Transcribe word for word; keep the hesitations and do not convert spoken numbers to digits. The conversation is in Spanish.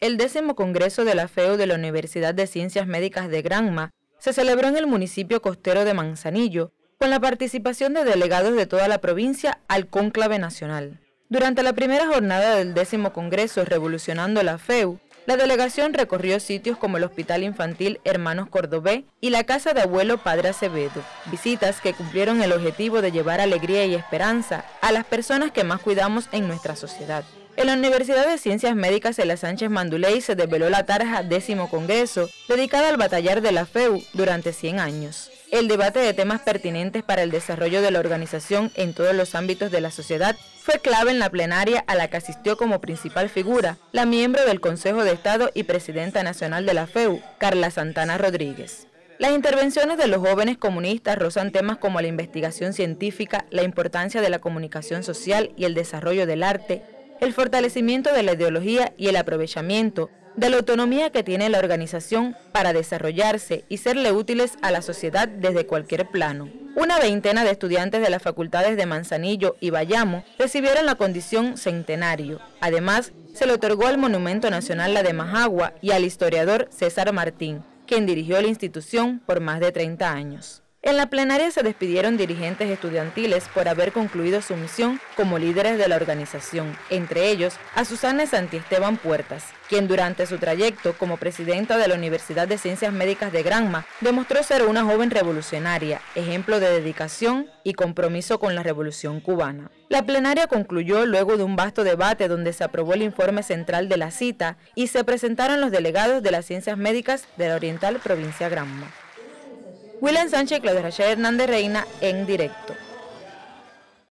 El décimo Congreso de la F E U de la Universidad de Ciencias Médicas de Granma se celebró en el municipio costero de Manzanillo, con la participación de delegados de toda la provincia al cónclave nacional. Durante la primera jornada del décimo Congreso Revolucionando la F E U, la delegación recorrió sitios como el Hospital Infantil Hermanos Cordobé y la Casa de Abuelo Padre Acevedo, visitas que cumplieron el objetivo de llevar alegría y esperanza a las personas que más cuidamos en nuestra sociedad. En la Universidad de Ciencias Médicas de la Sánchez Manduley se desveló la tarja décimo Congreso, dedicada al batallar de la F E U durante cien años. El debate de temas pertinentes para el desarrollo de la organización en todos los ámbitos de la sociedad fue clave en la plenaria, a la que asistió como principal figura la miembro del Consejo de Estado y presidenta nacional de la F E U, Karla Santana Rodríguez. Las intervenciones de los jóvenes comunistas rozan temas como la investigación científica, la importancia de la comunicación social y el desarrollo del arte, el fortalecimiento de la ideología y el aprovechamiento de la autonomía que tiene la organización para desarrollarse y serle útiles a la sociedad desde cualquier plano. Una veintena de estudiantes de las facultades de Manzanillo y Bayamo recibieron la condición centenario. Además, se le otorgó al Monumento Nacional La Demajagua y al historiador César Martín, quien dirigió la institución por más de treinta años. En la plenaria se despidieron dirigentes estudiantiles por haber concluido su misión como líderes de la organización, entre ellos a Susana Santiesteban Puertas, quien durante su trayecto como presidenta de la Universidad de Ciencias Médicas de Granma demostró ser una joven revolucionaria, ejemplo de dedicación y compromiso con la revolución cubana. La plenaria concluyó luego de un vasto debate donde se aprobó el informe central de la cita y se presentaron los delegados de las Ciencias Médicas de la Oriental Provincia Granma. William Sánchez y Claudia Rachel Hernández Reina en directo.